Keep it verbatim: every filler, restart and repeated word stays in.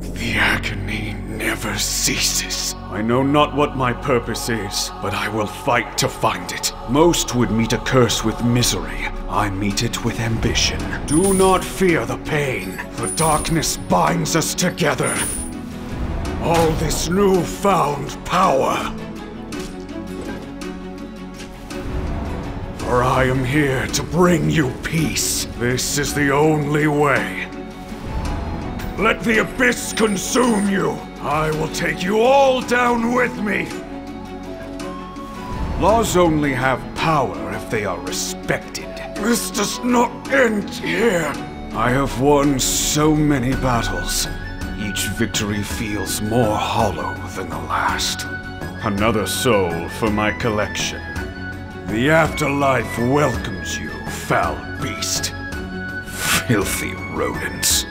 The agony never ceases. I know not what my purpose is, but I will fight to find it. Most would meet a curse with misery. I meet it with ambition. Do not fear the pain. The darkness binds us together. All this newfound power. For I am here to bring you peace. This is the only way. Let the abyss consume you! I will take you all down with me! Laws only have power if they are respected. This does not end here! I have won so many battles. Each victory feels more hollow than the last. Another soul for my collection. The afterlife welcomes you, foul beast. Filthy rodents.